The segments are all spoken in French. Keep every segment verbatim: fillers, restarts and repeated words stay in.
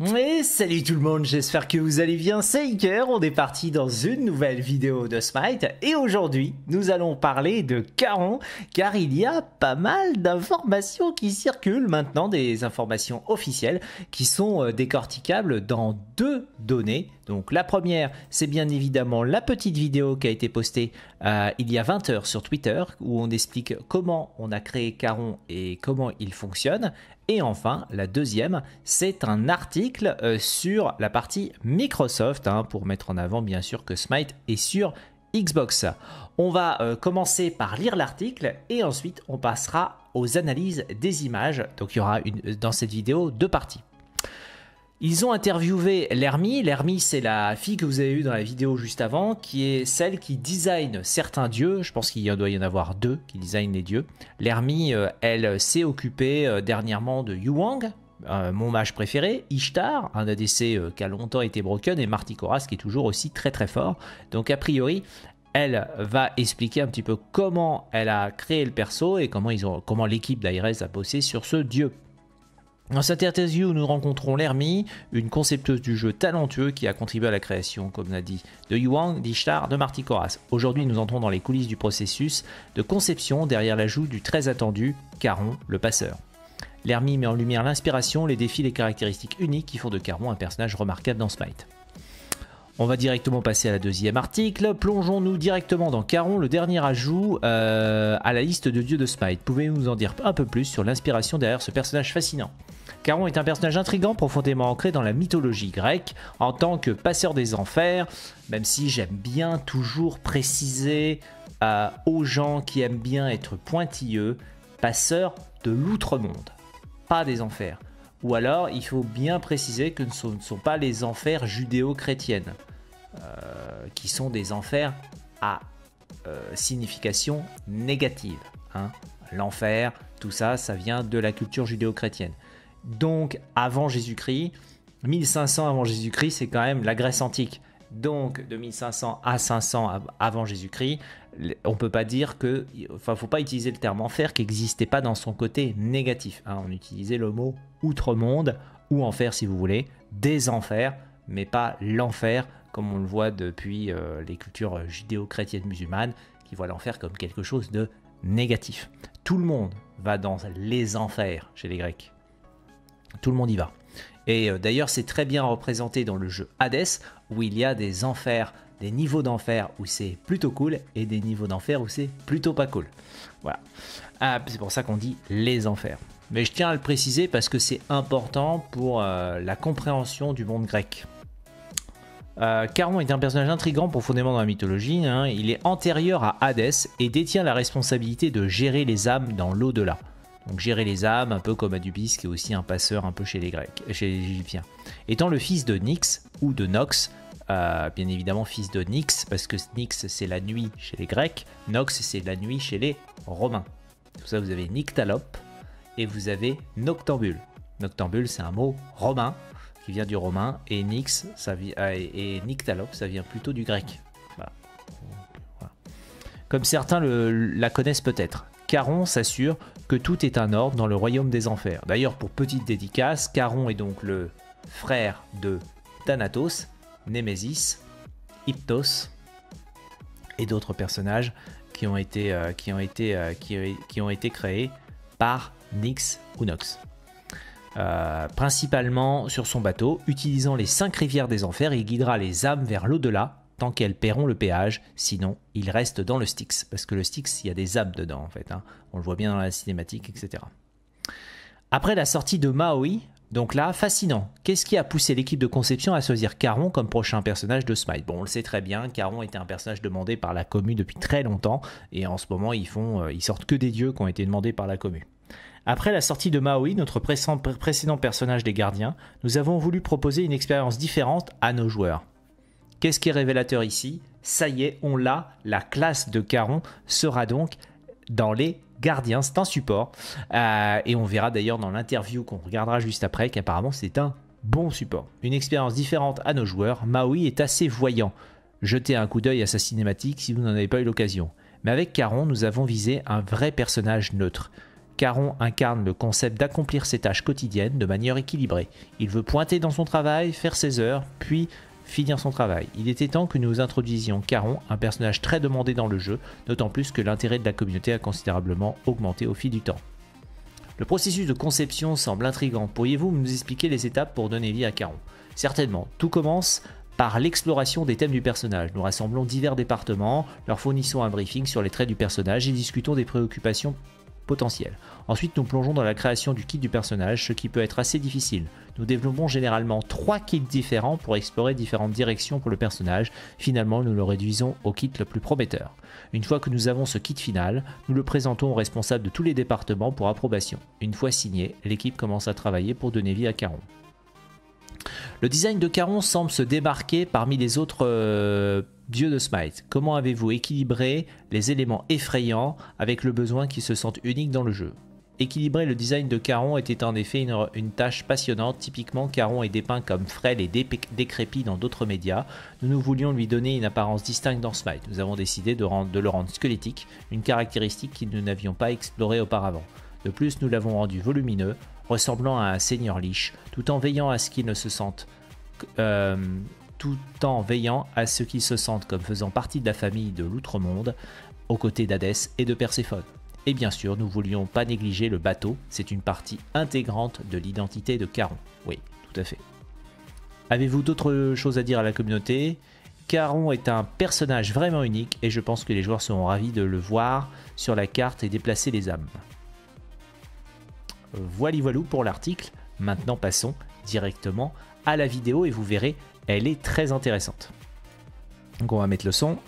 Et salut tout le monde, j'espère que vous allez bien, c'est Iker, on est parti dans une nouvelle vidéo de Smite et aujourd'hui nous allons parler de Charon car il y a pas mal d'informations qui circulent maintenant, des informations officielles qui sont décorticables dans deux données. Donc la première, c'est bien évidemment la petite vidéo qui a été postée euh, il y a vingt heures sur Twitter où on explique comment on a créé Charon et comment il fonctionne. Et enfin, la deuxième, c'est un article euh, sur la partie Microsoft hein, pour mettre en avant bien sûr que Smite est sur Xbox. On va euh, commencer par lire l'article et ensuite on passera aux analyses des images. Donc il y aura une, dans cette vidéo deux parties. Ils ont interviewé l'Hermie. L'Hermie, c'est la fille que vous avez eue dans la vidéo juste avant, qui est celle qui design certains dieux. Je pense qu'il doit y en avoir deux qui design les dieux. L'Hermie, elle s'est occupée dernièrement de Yu Huang, euh, mon mage préféré, Ishtar, un A D C qui a longtemps été broken, et Martichoras qui est toujours aussi très très fort. Donc a priori, elle va expliquer un petit peu comment elle a créé le perso et comment ils ont, comment l'équipe d'Aires a bossé sur ce dieu. Dans cette interview, nous rencontrons l'Hermie, une concepteuse du jeu talentueux qui a contribué à la création, comme on a dit, de Yu Huang, d'Ishtar, de Martichoras. Aujourd'hui, nous entrons dans les coulisses du processus de conception derrière l'ajout du très attendu Charon, le passeur. L'Hermie met en lumière l'inspiration, les défis, les caractéristiques uniques qui font de Charon un personnage remarquable dans Smite. On va directement passer à la deuxième article. Plongeons-nous directement dans Charon, le dernier ajout euh, à la liste de dieux de Smite. Pouvez-vous nous en dire un peu plus sur l'inspiration derrière ce personnage fascinant? Charon est un personnage intrigant, profondément ancré dans la mythologie grecque, en tant que passeur des enfers, même si j'aime bien toujours préciser euh, aux gens qui aiment bien être pointilleux, passeur de l'outre-monde, pas des enfers. Ou alors, il faut bien préciser que ce ne sont pas les enfers judéo-chrétiennes, euh, qui sont des enfers à euh, signification négative. Hein. L'enfer, tout ça, ça vient de la culture judéo-chrétienne. Donc, avant Jésus-Christ, mille cinq cents avant Jésus-Christ, c'est quand même la Grèce antique. Donc, de mille cinq cents à cinq cents avant Jésus-Christ, on ne peut pas dire que... Enfin, il ne faut pas utiliser le terme enfer qui n'existait pas dans son côté négatif. Hein. On utilisait le mot outre-monde ou enfer, si vous voulez, des enfers, mais pas l'enfer, comme on le voit depuis euh, les cultures judéo-chrétiennes musulmanes, qui voient l'enfer comme quelque chose de négatif. Tout le monde va dans les enfers chez les Grecs. Tout le monde y va. Et euh, d'ailleurs, c'est très bien représenté dans le jeu Hadès, où il y a des enfers, des niveaux d'enfer où c'est plutôt cool, et des niveaux d'enfer où c'est plutôt pas cool. Voilà. Ah, c'est pour ça qu'on dit les enfers. Mais je tiens à le préciser parce que c'est important pour euh, la compréhension du monde grec. Euh, Charon est un personnage intrigant profondément dans la mythologie. Hein. Il est antérieur à Hadès et détient la responsabilité de gérer les âmes dans l'au-delà. Donc gérer les âmes, un peu comme Anubis, qui est aussi un passeur un peu chez les Grecs, chez les Égyptiens. Étant le fils de Nyx ou de Nox, euh, bien évidemment fils de Nyx, parce que Nyx c'est la nuit chez les Grecs, Nox c'est la nuit chez les Romains. Tout ça, vous avez nyctalope et vous avez noctambule. Noctambule, c'est un mot romain qui vient du romain, et Nyx ça vient, euh, et nyctalope ça vient plutôt du grec. Voilà. Voilà. Comme certains le, la connaissent peut-être. Charon s'assure que tout est un ordre dans le royaume des enfers. D'ailleurs, pour petite dédicace, Charon est donc le frère de Thanatos, Némésis, Hypnos et d'autres personnages qui ont été, euh, qui ont été, euh, qui, qui ont été créés par Nyx ou Nox. Euh, principalement sur son bateau, utilisant les cinq rivières des enfers, il guidera les âmes vers l'au-delà, tant qu'elles paieront le péage, sinon il reste dans le Styx. Parce que le Styx, il y a des âmes dedans en fait, hein. On le voit bien dans la cinématique, et cetera. Après la sortie de Maui, donc là, fascinant. Qu'est-ce qui a poussé l'équipe de conception à choisir Charon comme prochain personnage de Smite? Bon, on le sait très bien, Charon était un personnage demandé par la commu depuis très longtemps, et en ce moment, ils, font, euh, ils sortent que des dieux qui ont été demandés par la commu. Après la sortie de Maui, notre pré pré précédent personnage des gardiens, nous avons voulu proposer une expérience différente à nos joueurs. Qu'est-ce qui est révélateur ici? Ça y est, on l'a, la classe de Charon sera donc dans les gardiens, c'est un support. Euh, et on verra d'ailleurs dans l'interview qu'on regardera juste après qu'apparemment c'est un bon support. Une expérience différente à nos joueurs, Maui est assez voyant. Jetez un coup d'œil à sa cinématique si vous n'en avez pas eu l'occasion. Mais avec Charon, nous avons visé un vrai personnage neutre. Charon incarne le concept d'accomplir ses tâches quotidiennes de manière équilibrée. Il veut pointer dans son travail, faire ses heures, puis finir son travail. Il était temps que nous introduisions Charon, un personnage très demandé dans le jeu, d'autant plus que l'intérêt de la communauté a considérablement augmenté au fil du temps. Le processus de conception semble intrigant. Pourriez-vous nous expliquer les étapes pour donner vie à Charon? Certainement. Tout commence par l'exploration des thèmes du personnage. Nous rassemblons divers départements, leur fournissons un briefing sur les traits du personnage et discutons des préoccupations potentielles. Ensuite, nous plongeons dans la création du kit du personnage, ce qui peut être assez difficile. Nous développons généralement trois kits différents pour explorer différentes directions pour le personnage. Finalement, nous le réduisons au kit le plus prometteur. Une fois que nous avons ce kit final, nous le présentons aux responsables de tous les départements pour approbation. Une fois signé, l'équipe commence à travailler pour donner vie à Charon. Le design de Charon semble se démarquer parmi les autres euh, dieux de Smite. Comment avez-vous équilibré les éléments effrayants avec le besoin qu'ils se sentent uniques dans le jeu? Équilibrer le design de Charon était en effet une, une tâche passionnante. Typiquement, Charon est dépeint comme frêle et décrépit dans d'autres médias. Nous nous voulions lui donner une apparence distincte dans Smite. Nous avons décidé de, rendre, de le rendre squelettique, une caractéristique que nous n'avions pas explorée auparavant. De plus, nous l'avons rendu volumineux, ressemblant à un seigneur liche, tout en veillant à ce qu'il ne se sente... Euh, tout en veillant à ce qu'il se sente comme faisant partie de la famille de l'Outre-Monde, aux côtés d'Hadès et de Perséphone. Et bien sûr, nous ne voulions pas négliger le bateau, c'est une partie intégrante de l'identité de Charon. Oui, tout à fait. Avez-vous d'autres choses à dire à la communauté? Charon est un personnage vraiment unique et je pense que les joueurs seront ravis de le voir sur la carte et déplacer les âmes. Voili voilou pour l'article. Maintenant passons directement à la vidéo et vous verrez, elle est très intéressante. Donc on va mettre le son.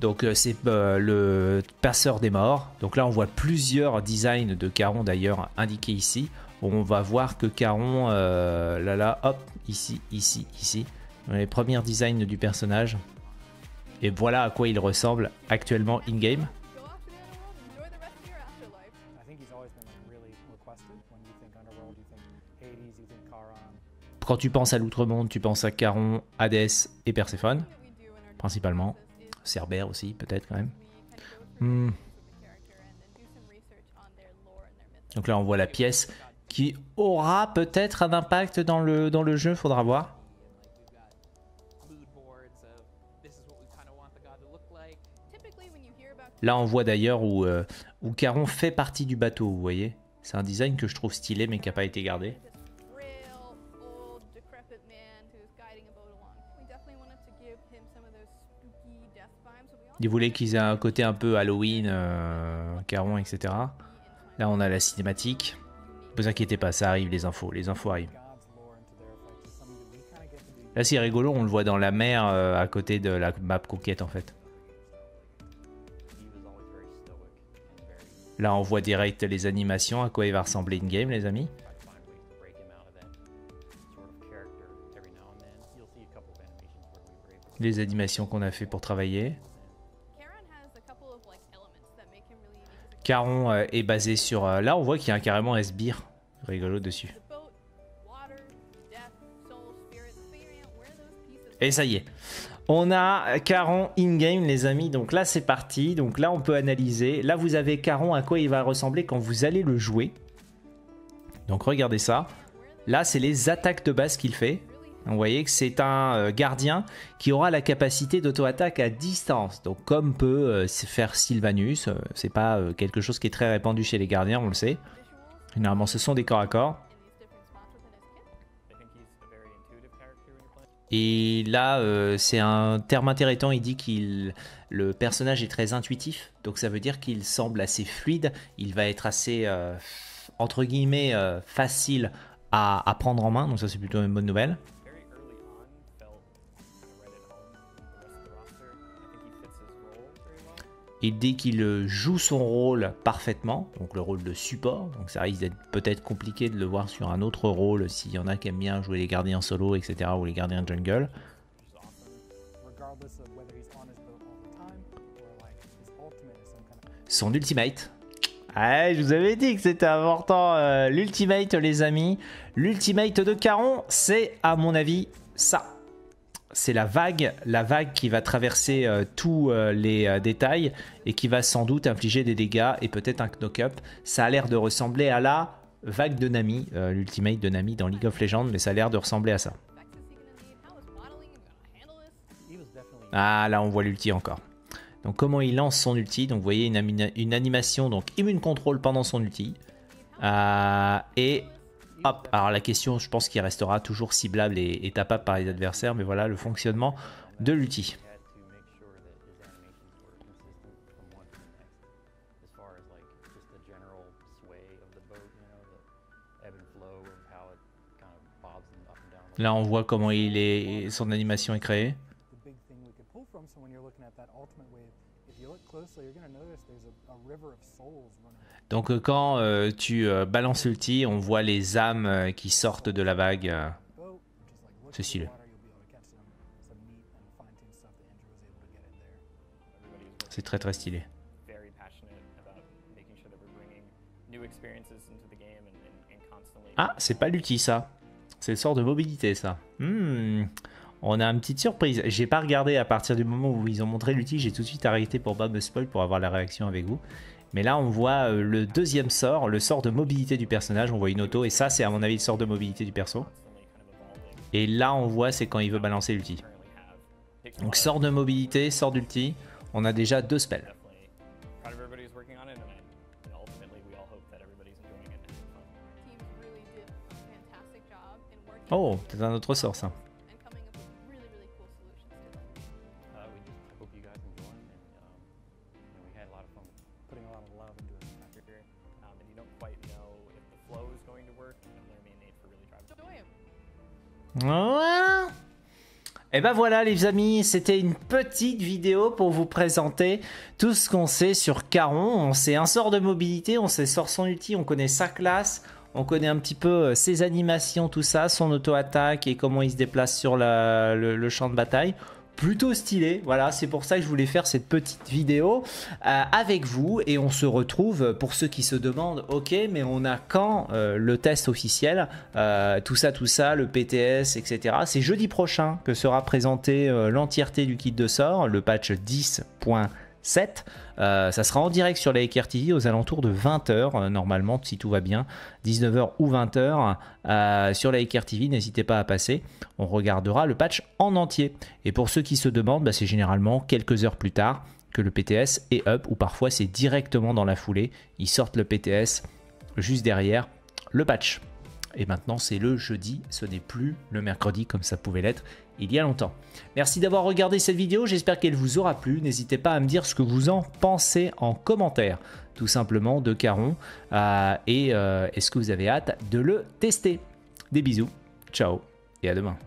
Donc c'est euh, le passeur des morts. Donc là on voit plusieurs designs de Charon d'ailleurs indiqués ici. On va voir que Charon, euh, là là, hop, ici, ici, ici. Les premiers designs du personnage. Et voilà à quoi il ressemble actuellement in-game. Quand tu penses à l'Outre-Monde, tu penses à Charon, Hadès et Perséphone, principalement. Cerbère aussi, peut-être quand même. Hmm. Donc là, on voit la pièce qui aura peut-être un impact dans le, dans le jeu, faudra voir. Là, on voit d'ailleurs où, euh, où Charon fait partie du bateau, vous voyez. C'est un design que je trouve stylé, mais qui n'a pas été gardé. Ils voulaient qu'ils aient un côté un peu Halloween, euh, Charon, et cetera. Là, on a la cinématique. Ne vous inquiétez pas, ça arrive, les infos. Les infos arrivent. Là, c'est rigolo, on le voit dans la mer euh, à côté de la map conquête, en fait. Là, on voit direct les animations, à quoi il va ressembler in-game, les amis. Les animations qu'on a fait pour travailler. Charon est basé sur... Là, on voit qu'il y a carrément un sbire rigolo dessus. Et ça y est. On a Charon in-game, les amis. Donc là, c'est parti. Donc là, on peut analyser. Là, vous avez Charon, à quoi il va ressembler quand vous allez le jouer. Donc, regardez ça. Là, c'est les attaques de base qu'il fait. Vous voyez que c'est un gardien qui aura la capacité d'auto-attaque à distance. Donc comme peut faire Sylvanus, c'est pas quelque chose qui est très répandu chez les gardiens, on le sait. Généralement ce sont des corps à corps. Et là c'est un terme intéressant, il dit qu'il le personnage est très intuitif. Donc ça veut dire qu'il semble assez fluide, il va être assez euh, entre guillemets euh, facile à, à prendre en main. Donc ça c'est plutôt une bonne nouvelle. Il dit qu'il joue son rôle parfaitement, donc le rôle de support. Donc ça risque d'être peut-être compliqué de le voir sur un autre rôle s'il y en a qui aiment bien jouer les gardiens solo, et cetera ou les gardiens jungle. Son ultimate. Ah, je vous avais dit que c'était important. Euh, l'ultimate, les amis. L'ultimate de Charon, c'est à mon avis ça. c'est la vague, la vague qui va traverser euh, tous euh, les euh, détails et qui va sans doute infliger des dégâts et peut-être un knock-up. Ça a l'air de ressembler à la vague de Nami, euh, l'ultimate de Nami dans League of Legends, mais ça a l'air de ressembler à ça. Ah, là on voit l'ulti encore. Donc comment il lance son ulti. Donc vous voyez une, une animation, donc immune contrôle pendant son ulti. Euh, et hop, alors la question, je pense qu'il restera toujours ciblable et, et tapable par les adversaires, mais voilà le fonctionnement de l'ulti. Là on voit comment il est, son animation est créée. Donc quand euh, tu euh, balances l'ulti, on voit les âmes euh, qui sortent de la vague. Euh, C'est stylé. C'est très très stylé. Ah, c'est pas l'ulti ça. C'est le sort de mobilité ça. Hmm. On a une petite surprise. J'ai pas regardé à partir du moment où ils ont montré l'outil. J'ai tout de suite arrêté pour pas me spoil, pour avoir la réaction avec vous. Mais là, on voit le deuxième sort, le sort de mobilité du personnage. On voit une auto et ça, c'est à mon avis le sort de mobilité du perso. Et là, on voit, c'est quand il veut balancer l'outil. Donc, sort de mobilité, sort d'ulti. On a déjà deux spells. Oh, peut-être un autre sort, ça. Voilà. Et ben voilà les amis, c'était une petite vidéo pour vous présenter tout ce qu'on sait sur Charon. On sait un sort de mobilité, on sait sort son ulti, on connaît sa classe, on connaît un petit peu ses animations, tout ça, son auto-attaque et comment il se déplace sur la, le, le champ de bataille. Plutôt stylé, voilà, c'est pour ça que je voulais faire cette petite vidéo euh, avec vous et on se retrouve pour ceux qui se demandent ok mais on a quand euh, le test officiel, euh, tout ça tout ça, le P T S etc. C'est jeudi prochain que sera présenté euh, l'entièreté du kit de sort, le patch dix point sept. Euh, ça sera en direct sur la IkerTV aux alentours de vingt heures euh, normalement si tout va bien, dix-neuf heures ou vingt heures euh, sur la IkerTV, n'hésitez pas à passer, on regardera le patch en entier. Et pour ceux qui se demandent, bah, c'est généralement quelques heures plus tard que le P T S est up ou parfois c'est directement dans la foulée, ils sortent le P T S juste derrière le patch. Et maintenant c'est le jeudi, ce n'est plus le mercredi comme ça pouvait l'être il y a longtemps. Merci d'avoir regardé cette vidéo, j'espère qu'elle vous aura plu. N'hésitez pas à me dire ce que vous en pensez en commentaire, tout simplement, de Charon. Euh, et euh, est-ce que vous avez hâte de le tester? Des bisous, ciao et à demain.